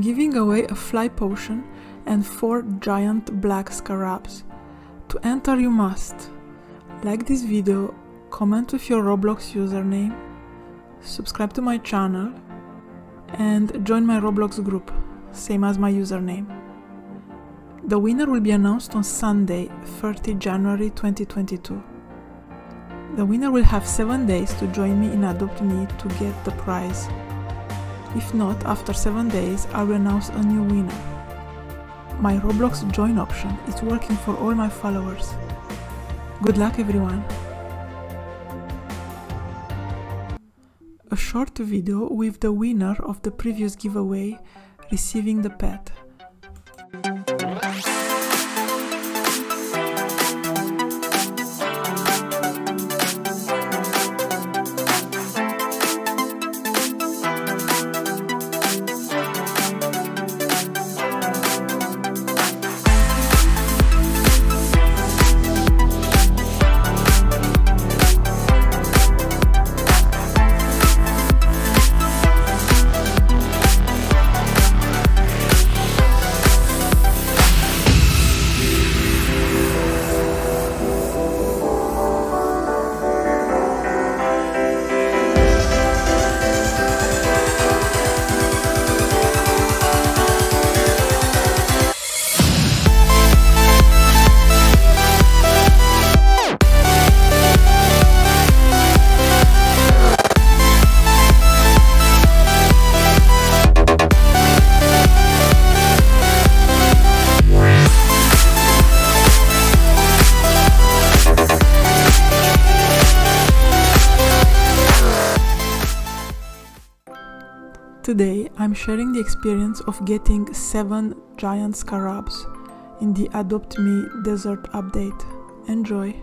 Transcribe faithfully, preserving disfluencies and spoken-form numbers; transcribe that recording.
I'm giving away a fly potion and four giant black scarabs. To enter you must like this video, comment with your Roblox username, subscribe to my channel and join my Roblox group, same as my username. The winner will be announced on Sunday, thirtieth of January twenty twenty-two. The winner will have seven days to join me in Adopt Me to get the prize. If not, after seven days I will announce a new winner. My Roblox join option is working for all my followers. Good luck everyone! A short video with the winner of the previous giveaway receiving the pet. Today I'm sharing the experience of getting seven giant scarabs in the Adopt Me desert update. Enjoy!